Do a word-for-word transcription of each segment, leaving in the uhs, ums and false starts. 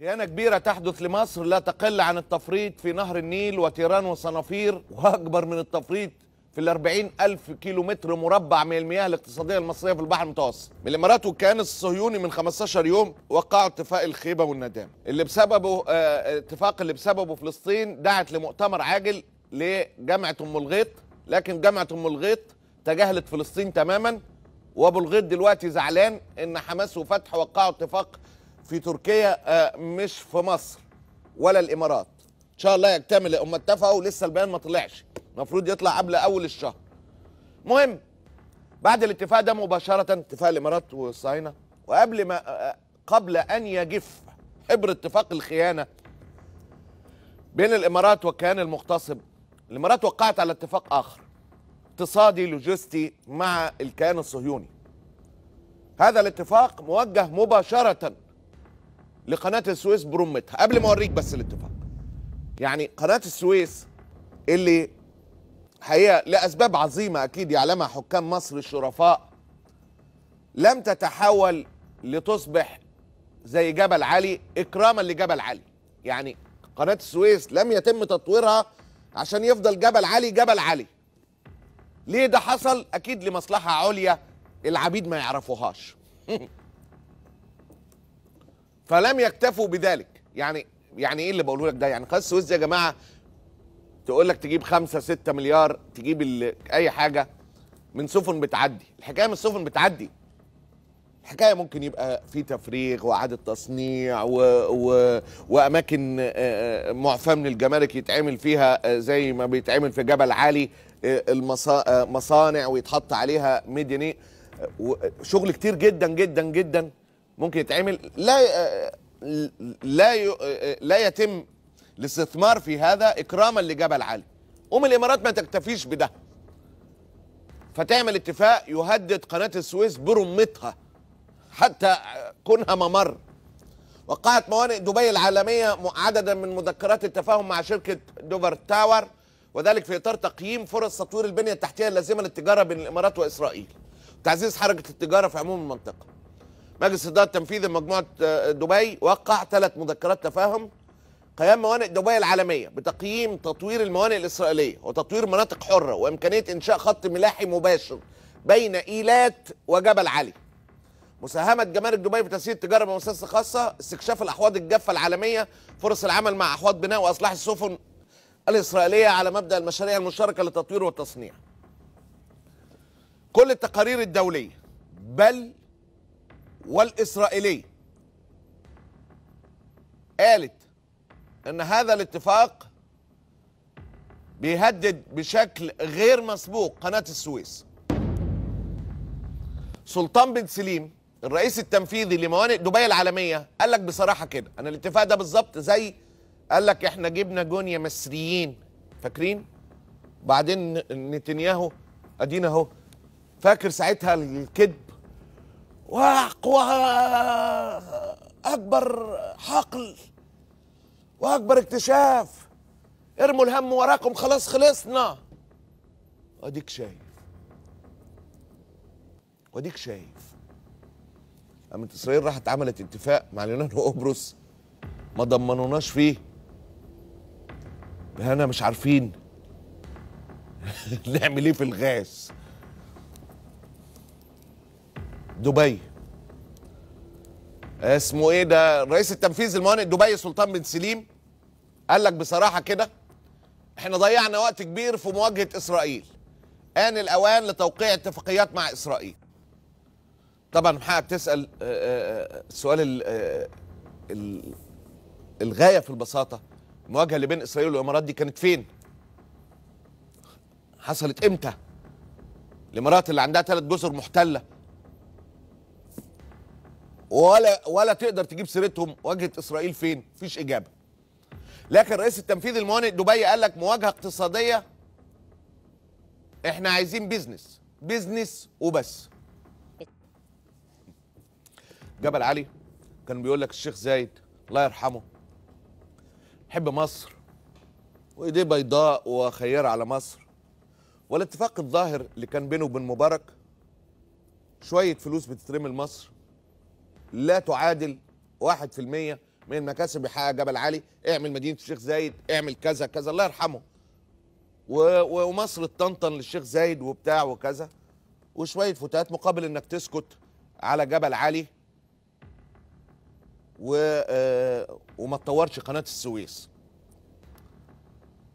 خيانة كبيرة تحدث لمصر لا تقل عن التفريط في نهر النيل وتيران وصنافير، وأكبر من التفريط في الأربعين ألف كيلومتر مربع من المياه الاقتصادية المصرية في البحر المتوسط. من الإمارات والكيان الصهيوني من خمسة عشر يوم وقعوا اتفاق الخيبة والندامة اللي بسببه اه اتفاق اللي بسببه فلسطين دعت لمؤتمر عاجل لجامعة أم الغيط، لكن جامعة أم الغيط تجاهلت فلسطين تماما، وأبو الغيط دلوقتي زعلان إن حماس وفتح وقعوا اتفاق في تركيا مش في مصر ولا الامارات. ان شاء الله يكتمل، هم اتفقوا لسه البيان ما طلعش، المفروض يطلع قبل اول الشهر. مهم بعد الاتفاق ده مباشره اتفاق الامارات والصهاينه، وقبل ما قبل ان يجف ابر اتفاق الخيانه بين الامارات والكيان المغتصب، الامارات وقعت على اتفاق اخر اقتصادي لوجستي مع الكيان الصهيوني. هذا الاتفاق موجه مباشره لقناة السويس برمتها. قبل ما اوريك بس الاتفاق، يعني قناة السويس اللي حقيقة لأسباب عظيمة أكيد يعلمها حكام مصر الشرفاء لم تتحول لتصبح زي جبل علي إكراما لجبل علي، يعني قناة السويس لم يتم تطويرها عشان يفضل جبل علي جبل علي. ليه ده حصل؟ أكيد لمصلحة عليا العبيد ما يعرفوهاش. فلم يكتفوا بذلك، يعني يعني ايه اللي بقوله لك ده؟ يعني قناه السويس يا جماعه تقول لك تجيب خمسة ستة مليار، تجيب اي حاجه من سفن بتعدي، الحكايه من السفن بتعدي، الحكايه ممكن يبقى في تفريغ واعاده تصنيع و... و... واماكن معفاه من الجمارك يتعمل فيها زي ما بيتعمل في جبل علي المصا... مصانع ويتحط عليها ميديني، شغل كتير جدا جدا جدا ممكن يتعمل، لا لا لا يتم الاستثمار في هذا اكراما لجبل علي. قوم الامارات ما تكتفيش بده، فتعمل اتفاق يهدد قناه السويس برمتها حتى كونها ممر. وقعت موانئ دبي العالميه عددا من مذكرات التفاهم مع شركه دوفر تاور، وذلك في اطار تقييم فرص تطوير البنيه التحتيه اللازمه للتجاره بين الامارات واسرائيل، وتعزيز حركه التجاره في عموم المنطقه. مجلس الاداره التنفيذي لمجموعه دبي وقع ثلاث مذكرات تفاهم قيام موانئ دبي العالميه بتقييم تطوير الموانئ الاسرائيليه وتطوير مناطق حره وامكانيه انشاء خط ملاحي مباشر بين ايلات وجبل علي. مساهمه جمارك دبي في تسهيل التجاره بمؤسسات خاصه، استكشاف الاحواض الجافه العالميه، فرص العمل مع احواض بناء واصلاح السفن الاسرائيليه على مبدا المشاريع المشتركه للتطوير والتصنيع. كل التقارير الدوليه بل والإسرائيلية قالت أن هذا الاتفاق بيهدد بشكل غير مسبوق قناة السويس. سلطان بن سليم الرئيس التنفيذي لموانئ دبي العالمية قال لك بصراحة كده، أنا الاتفاق ده بالظبط زي قال لك إحنا جبنا جونية مصريين، فاكرين؟ بعدين نتنياهو أدينا أهو، فاكر ساعتها الكذب وأكبر حقل وأكبر اكتشاف، ارموا الهم وراكم خلاص خلصنا. أديك شايف وأديك شايف قامت إسرائيل راحت عملت اتفاق مع اليونان وقبرص ما ضمنوناش فيه، هنا مش عارفين نعمل إيه في الغاز. دبي اسمه ايه ده الرئيس التنفيذي لموانئ دبي سلطان بن سليم قال لك بصراحه كده، احنا ضيعنا وقت كبير في مواجهه اسرائيل، آن الاوان لتوقيع اتفاقيات مع اسرائيل. طبعا حقك تسال السؤال الغايه في البساطه، المواجهه اللي بين اسرائيل والامارات دي كانت فين؟ حصلت امتى؟ الامارات اللي عندها ثلاث جزر محتله ولا ولا تقدر تجيب سيرتهم، واجهه اسرائيل فين؟ مفيش اجابه. لكن رئيس التنفيذي لموانئ دبي قال لك مواجهه اقتصاديه، احنا عايزين بيزنس بيزنس وبس. جبل علي كان بيقول لك الشيخ زايد الله يرحمه حب مصر وايديه بيضاء وخيره على مصر، والاتفاق الظاهر اللي كان بينه وبين مبارك شويه فلوس بتترمي لمصر لا تعادل واحد في المية من مكاسب بيحقق جبل علي، اعمل مدينه الشيخ زايد، اعمل كذا كذا الله يرحمه. ومصر تطنطن للشيخ زايد وبتاع وكذا وشويه فتات مقابل انك تسكت على جبل علي و وما تطورش قناه السويس.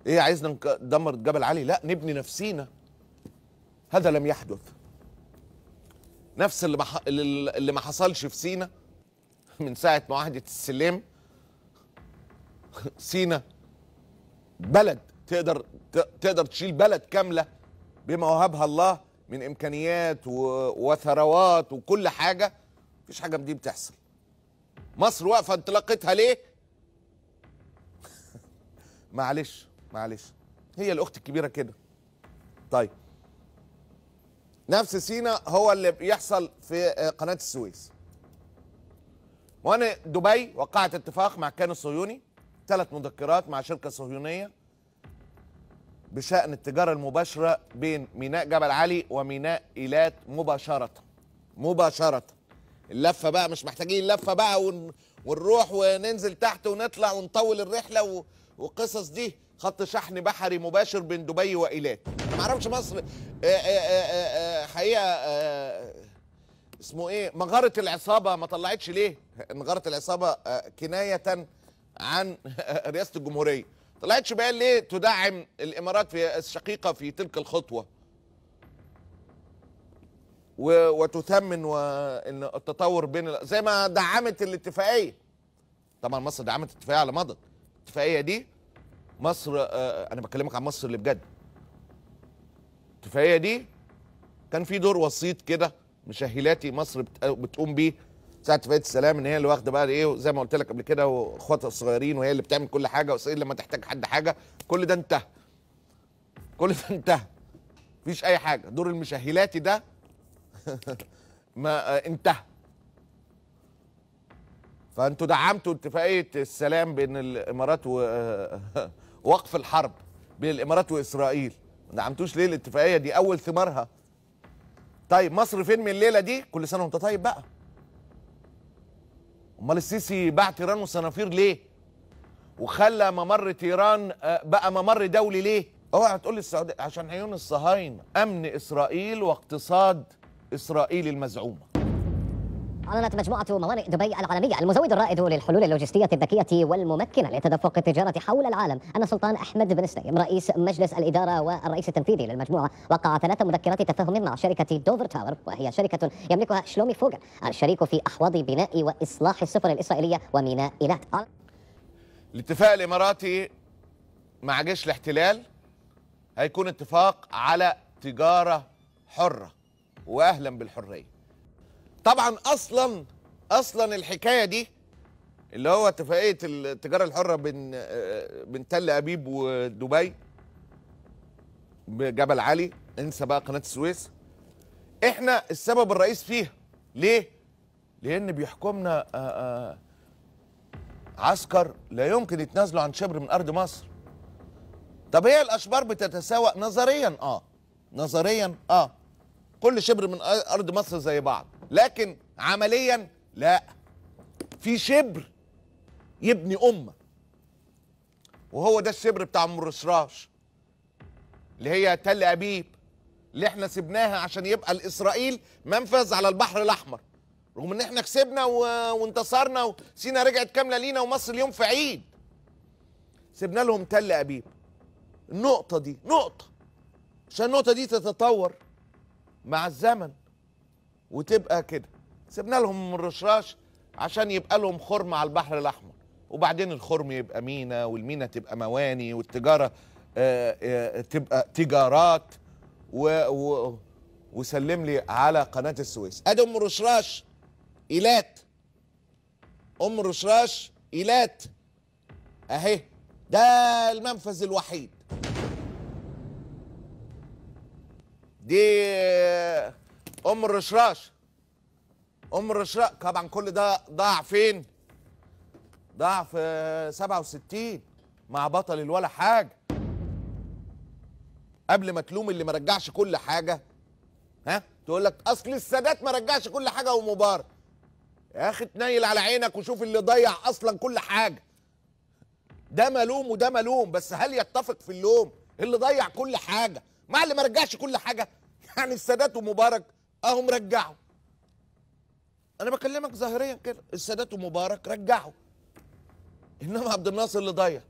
ايه عايزنا ندمر جبل علي؟ لا، نبني نفسينا. هذا لم يحدث. نفس اللي اللي ما حصلش في سينا من ساعه معاهده السلم. سينا بلد تقدر تقدر تشيل بلد كامله بما وهبها الله من امكانيات وثروات وكل حاجه، مفيش حاجه من دي بتحصل. مصر واقفه انطلاقتها ليه؟ معلش معلش هي الاخت الكبيره كده. طيب نفس سينا هو اللي بيحصل في قناه السويس. وانا دبي وقعت اتفاق مع الكيان الصهيوني، ثلاث مذكرات مع شركه صهيونيه بشان التجاره المباشره بين ميناء جبل علي وميناء ايلات مباشره. مباشره اللفه بقى، مش محتاجين لفه بقى ون... ونروح وننزل تحت ونطلع ونطول الرحله و... والقصص دي. خط شحن بحري مباشر بين دبي وايلات. ما اعرفش مصر آآ آآ آآ حقيقه آآ اسمه ايه مغاره العصابه ما طلعتش ليه؟ مغاره العصابه كنايه عن رئاسه الجمهوريه، ما طلعتش بقى ليه تدعم الامارات في الشقيقه في تلك الخطوه وتثمن التطور بين زي ما دعمت الاتفاقيه. طبعا مصر دعمت الاتفاقيه على مضض. الاتفاقيه دي مصر، انا بكلمك عن مصر اللي بجد، الاتفاقيه دي كان في دور وسيط كده مشاهلاتي مصر بتقوم بيه ساعه اتفاقيه السلام، ان هي اللي واخده بقى ايه زي ما قلت لك قبل كده واخواتها الصغيرين، وهي اللي بتعمل كل حاجه واسرائيل لما تحتاج حد حاجه. كل ده انتهى، كل ده انتهى، مفيش اي حاجه. دور المشاهلاتي ده ما انتهى. فانتوا دعمتوا اتفاقيه السلام بين الامارات ووقف الحرب بين الامارات واسرائيل، ما دعمتوش ليه الاتفاقيه دي؟ اول ثمارها. طيب مصر فين من الليله دي؟ كل سنه وانت طيب بقى. امال السيسي باع تيران وصنافير ليه؟ وخلى ممر تيران بقى ممر دولي ليه؟ اوعى تقول لي السعوديه، عشان عيون الصهاينه، امن اسرائيل واقتصاد اسرائيل المزعومه. أعلنت مجموعة موانئ دبي العالمية المزود الرائد للحلول اللوجستية الذكية والممكنة لتدفق التجارة حول العالم أن سلطان أحمد بن سليم رئيس مجلس الإدارة والرئيس التنفيذي للمجموعة وقع ثلاث مذكرات تفاهم مع شركة دوفر تاور، وهي شركة يملكها شلومي فوغل الشريك في أحواض بناء وإصلاح السفن الإسرائيلية وميناء إيلات. الاتفاق الإماراتي مع جيش الاحتلال هيكون اتفاق على تجارة حرة وأهلا بالحرية. طبعا اصلا اصلا الحكايه دي اللي هو اتفاقيه التجاره الحره بين بين تل ابيب ودبي بجبل علي، انسى بقى قناه السويس، احنا السبب الرئيس فيها. ليه؟ لان بيحكمنا عسكر لا يمكن يتنازلوا عن شبر من ارض مصر. طب هي الاشبار بتتساوى نظريا؟ اه نظريا اه كل شبر من ارض مصر زي بعض، لكن عمليا لا، في شبر يبني امه وهو ده الشبر بتاع ام الرشراش اللي هي تل ابيب اللي احنا سبناها عشان يبقى لاسرائيل منفذ على البحر الاحمر، رغم ان احنا كسبنا و... وانتصرنا وسينا رجعت كامله لينا ومصر اليوم في عيد. سبنا لهم تل ابيب. النقطه دي نقطه عشان النقطه دي تتطور مع الزمن وتبقى كده. سيبنا لهم من الرشراش عشان يبقى لهم خرم على البحر الاحمر، وبعدين الخرم يبقى مينا، والمينا تبقى مواني، والتجاره آآ آآ تبقى تجارات و و وسلم لي على قناه السويس. ادي ام الرشراش ايلات، ام الرشراش ايلات اهي، ده المنفذ الوحيد. دي ام الرشراش، ام الرشراش. طبعا كل ده ضاع فين؟ ضاع في سبعة وستين مع بطل الولا حاجه، قبل ما تلوم اللي ما رجعش كل حاجه. ها تقول لك اصل السادات ما رجعش كل حاجه ومبارك. يا اخي تنيل على عينك وشوف اللي ضيع اصلا كل حاجه. ده ملوم وده ملوم، بس هل يتفق في اللوم اللي ضيع كل حاجه مع اللي ما رجعش كل حاجه؟ يعني السادات ومبارك اهم رجعوا. انا بكلمك ظاهريا كده، السادات ومبارك رجعوا، انما عبد الناصر اللي ضيع.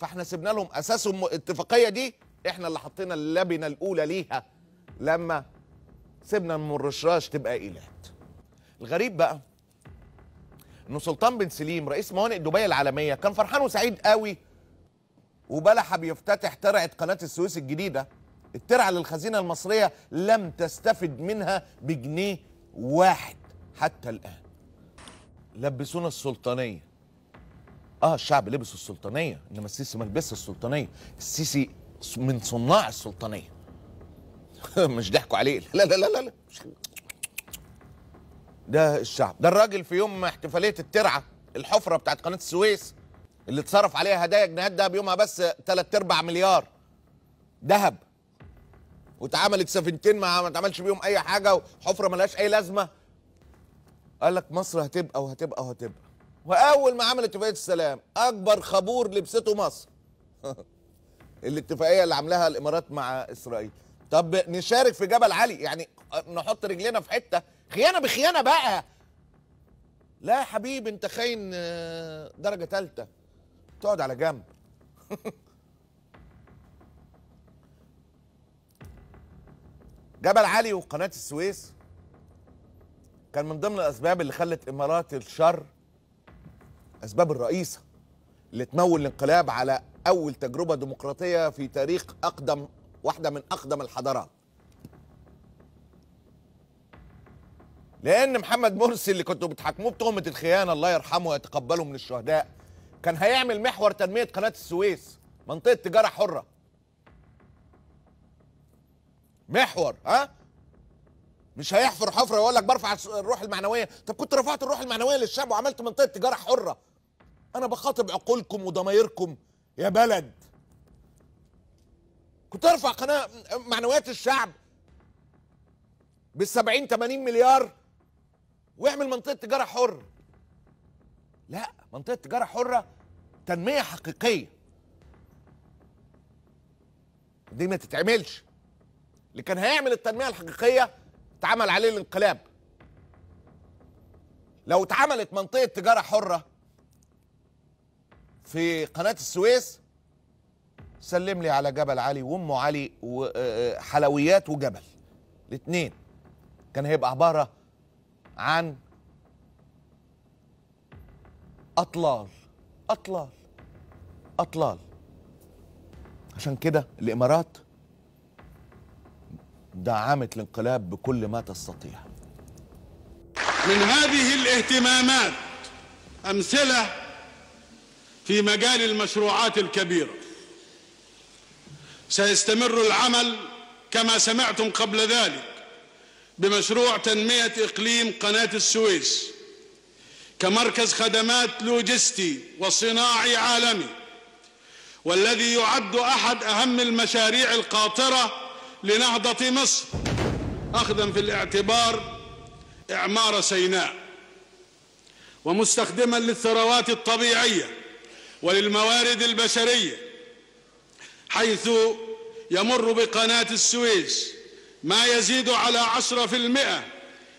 فاحنا سيبنا لهم اساسهم الاتفاقيه دي، احنا اللي حطينا اللبنه الاولى ليها لما سيبنا من الرشاش تبقى ايلات. الغريب بقى انه سلطان بن سليم رئيس موانئ دبي العالميه كان فرحان وسعيد قوي وبلح بيفتتح ترعه قناه السويس الجديده، الترعه للخزينه المصريه لم تستفد منها بجنيه واحد حتى الان. لبسونا السلطانيه. اه الشعب لبس السلطانيه، انما السيسي ما لبسش السلطانيه، السيسي من صناع السلطانيه. مش ضحكوا عليه، لا لا لا لا ده الشعب، ده الراجل في يوم احتفاليه الترعه الحفره بتاعت قناه السويس اللي اتصرف عليها هدايا جنيهات دهب يومها بس ثلاث ارباع مليار دهب، واتعملت سفينتين ما اتعملش بيهم اي حاجه، وحفره ملهاش اي لازمه. قال لك مصر هتبقى وهتبقى وهتبقى. واول ما عملت اتفاقيه السلام اكبر خابور لبسته مصر الاتفاقيه اللي عاملاها الامارات مع اسرائيل. طب نشارك في جبل علي، يعني نحط رجلينا في حته، خيانه بخيانه بقى. لا يا حبيبي انت خاين درجه ثالثه، تقعد على جنب. جبل علي وقناه السويس كان من ضمن الاسباب اللي خلت امارات الشر، اسباب الرئيسه اللي تمول الانقلاب على اول تجربه ديمقراطيه في تاريخ اقدم واحده من اقدم الحضارات. لان محمد مرسي اللي كنتوا بتحاكموه بتهمه الخيانه الله يرحمه ويتقبله من الشهداء، كان هيعمل محور تنميه قناه السويس منطقه تجاره حره. محور ها؟ مش هيحفر حفره ويقول لك برفع الروح المعنويه، طب كنت رفعت الروح المعنويه للشعب وعملت منطقه تجاره حره. انا بخاطب عقولكم وضمايركم يا بلد. كنت ارفع قناه معنويات الشعب بال سبعين تمانين مليار واعمل منطقه تجاره حره. لا، منطقه تجاره حره تنميه حقيقيه. دي ما تتعملش. اللي كان هيعمل التنميه الحقيقيه اتعمل عليه الانقلاب. لو اتعملت منطقه تجاره حره في قناه السويس، سلم لي على جبل علي وامه علي وحلويات وجبل، الاثنين كان هيبقى عباره عن اطلال اطلال اطلال. عشان كده الامارات دعمت الانقلاب بكل ما تستطيع. من هذه الاهتمامات امثله في مجال المشروعات الكبيره. سيستمر العمل كما سمعتم قبل ذلك بمشروع تنمية إقليم قناة السويس كمركز خدمات لوجستي وصناعي عالمي، والذي يعد أحد أهم المشاريع القاطرة لنهضة مصر أخذا في الاعتبار إعمار سيناء، ومستخدما للثروات الطبيعية وللموارد البشرية، حيث يمر بقناة السويس ما يزيد على عشرة في المئة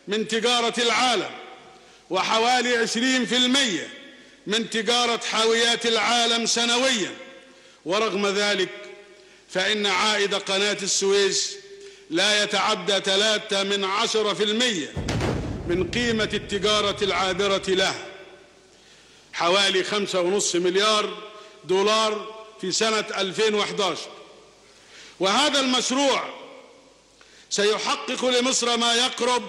من تجارة العالم وحوالي عشرين في المئة من تجارة حاويات العالم سنويا. ورغم ذلك فإن عائد قناة السويس لا يتعدى ثلاثة من عشرة في المئة من قيمة التجارة العابرة لها، حوالي خمسة ونصف مليار دولار في سنة ألفين وإحداشر. وهذا المشروع سيحقق لمصر ما يقرب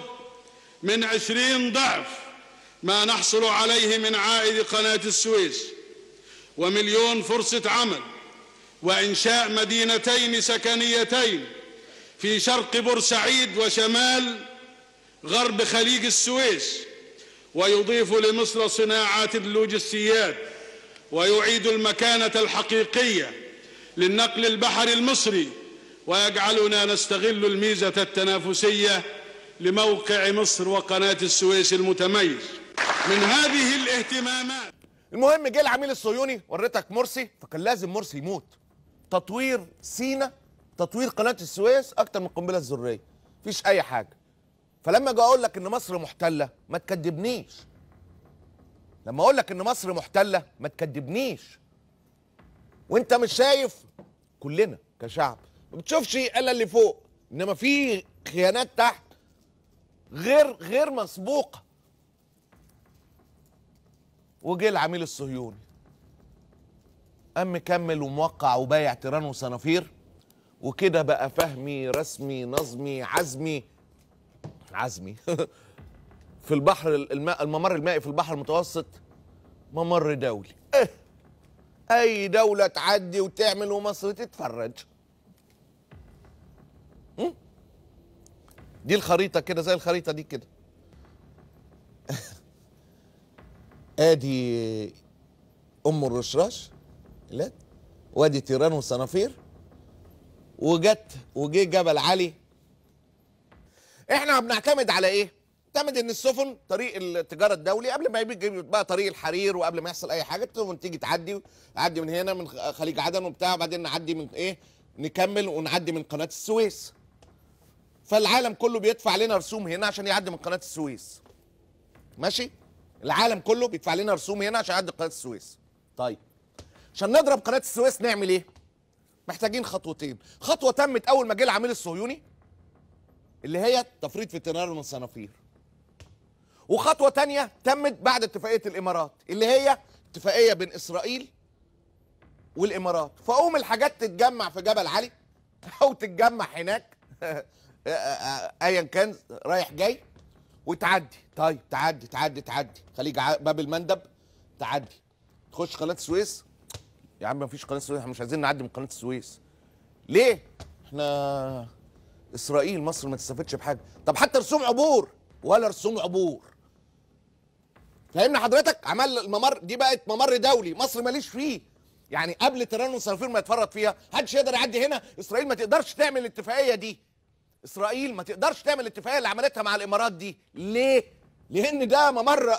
من عشرين ضعف ما نحصل عليه من عائد قناة السويس، ومليون فرصة عمل، وإنشاء مدينتين سكنيتين في شرق بورسعيد وشمال غرب خليج السويس، ويضيف لمصر صناعات اللوجستيات، ويعيد المكانة الحقيقية للنقل البحري المصري، ويجعلنا نستغل الميزة التنافسية لموقع مصر وقناة السويس المتميز. من هذه الاهتمامات. المهم جه العميل الصهيوني، وريتك مرسي، فكان لازم مرسي يموت. تطوير سينا، تطوير قناه السويس اكتر من القنبله الذريه، مفيش اي حاجه. فلما اجي اقول لك ان مصر محتله ما تكذبنيش. لما اقول لك ان مصر محتله ما تكذبنيش. وانت مش شايف، كلنا كشعب ما بتشوفش الا اللي فوق، انما في خيانات تحت غير غير مسبوقه. وجه العميل الصهيوني قام مكمل وموقع وبايع تيران وصنافير، وكده بقى فهمي رسمي نظمي عزمي عزمي في البحر الماء الممر المائي في البحر المتوسط ممر دولي. اه اي دوله تعدي وتعمل ومصر تتفرج. دي الخريطه كده زي الخريطه دي كده. ادي ام الرشراش ايلات، وادي تيران وصنافير، وجت وجه جبل علي. احنا بنعتمد على ايه؟ بنعتمد ان السفن طريق التجاره الدولي قبل ما يجي بقى طريق الحرير، وقبل ما يحصل اي حاجه السفن تيجي تعدي، تعدي من هنا من خليج عدن وبتاع، وبعدين نعدي من ايه؟ نكمل ونعدي من قناه السويس. فالعالم كله بيدفع لنا رسوم هنا عشان يعدي من قناه السويس. ماشي؟ العالم كله بيدفع لنا رسوم هنا عشان يعدي قناه السويس. طيب عشان نضرب قناه السويس نعمل ايه؟ محتاجين خطوتين. خطوه تمت اول ما جه العميل الصهيوني اللي هي التفريط في تيران والصنافير، وخطوه تانية تمت بعد اتفاقيه الامارات اللي هي اتفاقيه بين اسرائيل والامارات. فقوم الحاجات تتجمع في جبل علي او تتجمع هناك ايا كان رايح جاي وتعدي. طيب تعدي تعدي تعدي خليج باب المندب، تعدي تخش قناه السويس. يا عم مفيش قناه السويس، احنا مش عايزين نعدي من قناه السويس. ليه؟ احنا اسرائيل مصر ما تستفدش بحاجه. طب حتى رسوم عبور ولا رسوم عبور. فاهمنا حضرتك؟ عمل الممر دي بقت ممر دولي مصر ماليش فيه. يعني قبل تيران وصنافير ما يتفرط فيها، محدش يقدر يعدي هنا. اسرائيل ما تقدرش تعمل الاتفاقيه دي. اسرائيل ما تقدرش تعمل الاتفاقيه اللي عملتها مع الامارات دي. ليه؟ لان ده ممر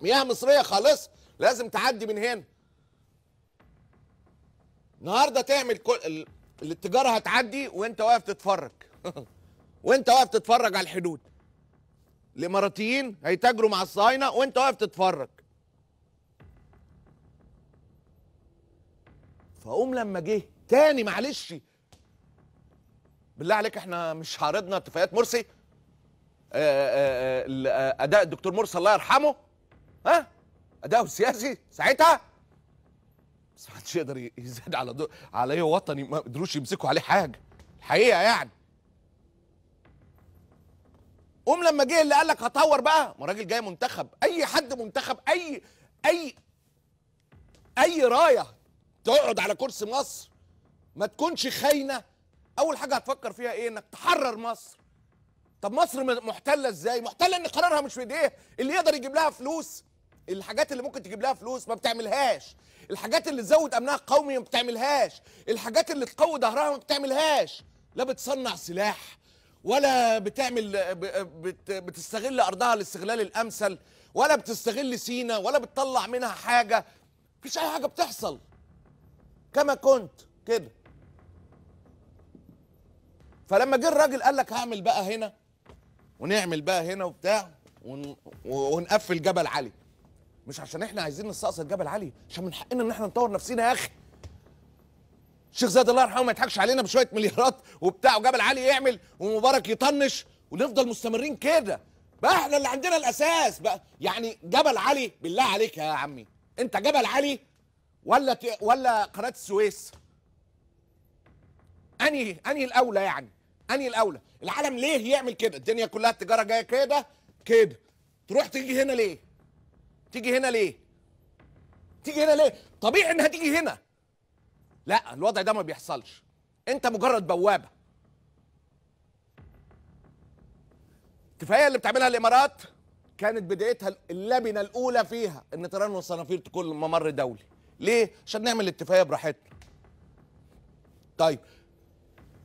مياه مصريه خالص، لازم تعدي من هنا. النهارده تعمل كل التجاره هتعدي وانت واقف تتفرج. وانت واقف تتفرج على الحدود. الاماراتيين هيتاجروا مع الصهاينه وانت واقف تتفرج. فقوم لما جه تاني، معلش بالله عليك احنا مش عارضنا اتفاقيات مرسي، اداء الدكتور مرسي الله يرحمه، ها اداؤه السياسي ساعتها بس محدش يقدر يزاد على دو... على ايه وطني، ما قدروش يمسكوا عليه حاجه الحقيقه يعني. قوم لما جه اللي قال لك هطور بقى، ما راجل جاي منتخب، اي حد منتخب، اي اي اي رايه تقعد على كرسي مصر ما تكونش خاينه، اول حاجه هتفكر فيها ايه؟ انك تحرر مصر. طب مصر محتله ازاي؟ محتله ان قرارها مش في ايديها. اللي يقدر يجيب لها فلوس، الحاجات اللي ممكن تجيب لها فلوس ما بتعملهاش، الحاجات اللي تزود امنها القومي ما بتعملهاش، الحاجات اللي تقوي ظهرها ما بتعملهاش، لا بتصنع سلاح ولا بتعمل بت بتستغل ارضها الاستغلال الامثل، ولا بتستغل سينا، ولا بتطلع منها حاجه، مفيش اي حاجه بتحصل. كما كنت كده. فلما جه الراجل قال لك هعمل بقى هنا ونعمل بقى هنا وبتاع ون... ونقفل جبل علي، مش عشان احنا عايزين نستقصد جبل علي، عشان من حقنا ان احنا نطور نفسنا يا اخي. الشيخ زايد الله يرحمه ما يضحكش علينا بشويه مليارات وبتاع، وجبل علي يعمل ومبارك يطنش، ونفضل مستمرين كده. بقى احنا اللي عندنا الاساس بقى، يعني جبل علي بالله عليك يا عمي، انت جبل علي ولا ت... ولا قناه السويس؟ انهي انهي الاولى يعني؟ انهي الاولى؟ العالم ليه يعمل كده؟ الدنيا كلها التجاره جايه كده كده، تروح تيجي هنا ليه؟ تيجي هنا ليه؟ تيجي هنا ليه؟ طبيعي انها تيجي هنا. لا الوضع ده ما بيحصلش. انت مجرد بوابه. الاتفاقيه اللي بتعملها الامارات كانت بدايتها اللبنه الاولى فيها ان تيران والصنافير تكون ممر دولي. ليه؟ عشان نعمل الاتفاقيه براحتنا. طيب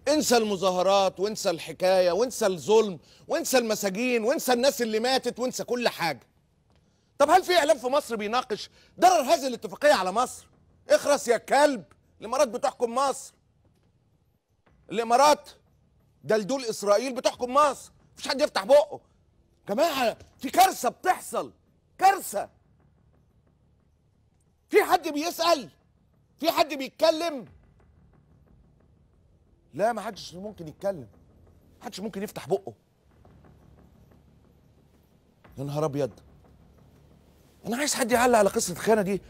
انسى المظاهرات وانسى الحكاية وانسى الظلم وانسى المساجين وانسى الناس اللي ماتت وانسى كل حاجة. طب هل في إعلام في مصر بيناقش ضرر هذه الاتفاقية على مصر؟ اخرس يا كلب، الإمارات بتحكم مصر. الإمارات دلدول إسرائيل بتحكم مصر، مفيش حد يفتح بقه. جماعة في كارثة بتحصل، كارثة. في حد بيسأل؟ في حد بيتكلم؟ لا، ما حدش ممكن يتكلم، ما حدش ممكن يفتح بقه. يا نهار أبيض، أنا عايز حد يعلق على قصة الخيانة دي.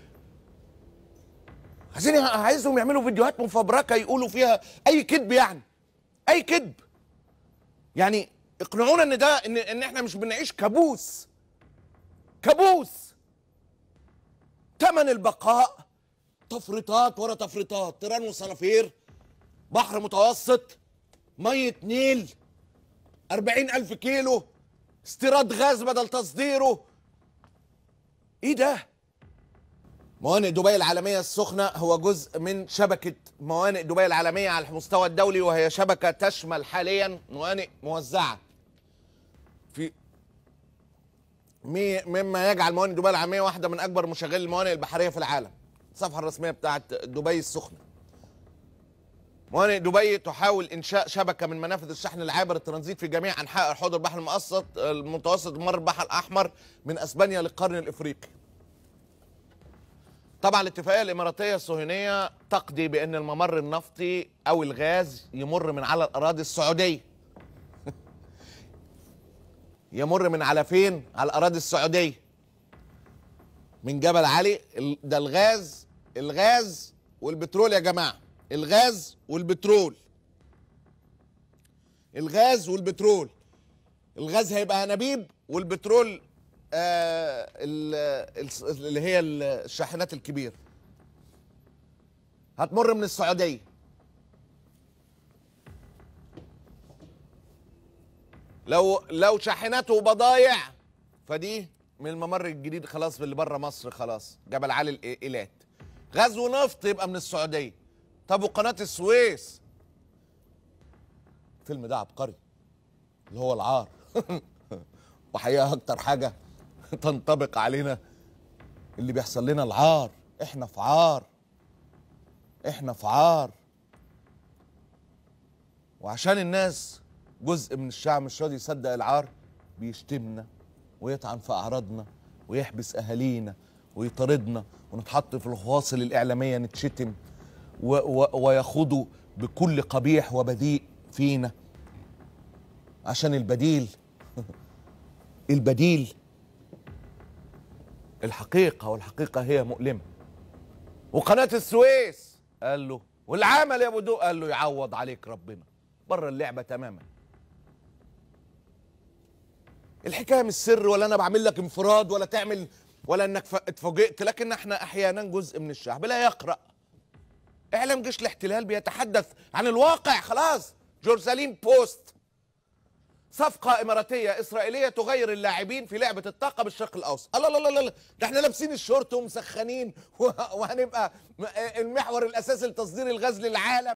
عايزين عايزهم يعملوا فيديوهات مفبركة يقولوا فيها أي كذب، يعني أي كذب، يعني اقنعونا إن ده إن إن إحنا مش بنعيش كابوس، كابوس. ثمن البقاء تفريطات ورا تفريطات، تيران وصنافير، بحر متوسط، مية نيل، أربعين ألف كيلو، استيراد غاز بدل تصديره. إيه ده؟ موانئ دبي العالمية السخنة هو جزء من شبكة موانئ دبي العالمية على المستوى الدولي، وهي شبكة تشمل حاليا موانئ موزعة في مما يجعل موانئ دبي العالمية واحدة من أكبر مشغلي الموانئ البحرية في العالم. الصفحة الرسمية بتاعت دبي السخنة. موانئ دبي تحاول إنشاء شبكة من منافذ الشحن العابر الترانزيت في جميع أنحاء الحوض البحر المتوسط المتوسط ممر البحر الأحمر من أسبانيا للقرن الإفريقي. طبعا الاتفاقية الإماراتية الصهيونية تقضي بأن الممر النفطي أو الغاز يمر من على الأراضي السعودية. يمر من على فين؟ على الأراضي السعودية. من جبل علي. ده الغاز، الغاز والبترول يا جماعة، الغاز والبترول، الغاز والبترول. الغاز هيبقى انابيب، والبترول آه اللي هي الشاحنات الكبيرة هتمر من السعودية. لو لو شاحناته بضايع فدي من الممر الجديد، خلاص اللي بره مصر، خلاص جبل علي إيلات. غاز ونفط يبقى من السعودية. طب وقناة السويس؟ الفيلم ده عبقري اللي هو العار. وحقيقة أكتر حاجة تنطبق علينا اللي بيحصل لنا، العار. إحنا في عار، إحنا في عار. وعشان الناس جزء من الشعب مش راضي يصدق العار بيشتمنا ويطعن في أعراضنا ويحبس أهالينا ويطاردنا ونتحط في الفواصل الإعلامية نتشتم ويخوضوا بكل قبيح وبذيء فينا عشان البديل. البديل الحقيقة، والحقيقة هي مؤلمة. وقناة السويس قال له، والعمل يا بدو قال له يعوض عليك ربنا، بره اللعبة تماما. الحكاية مش السر، ولا أنا بعمل لك انفراد ولا تعمل ولا إنك اتفاجئت، لكن إحنا أحيانا جزء من الشعب لا يقرأ. إعلام جيش الاحتلال بيتحدث عن الواقع، خلاص. جيروساليم بوست، صفقة إماراتية إسرائيلية تغير اللاعبين في لعبة الطاقة بالشرق الأوسط. الله الله الله، ده إحنا لابسين الشورت ومسخنين وهنبقى المحور الأساسي لتصدير الغاز للعالم.